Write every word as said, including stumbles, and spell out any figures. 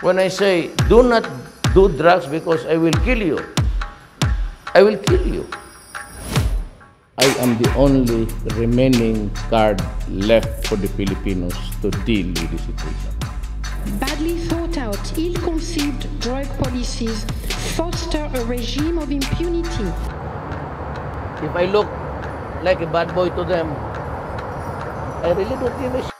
When I say, do not do drugs because I will kill you, I will kill you. I am the only remaining card left for the Filipinos to deal with the situation. Badly thought out, ill-conceived drug policies foster a regime of impunity. If I look like a bad boy to them, I really don't give a shit.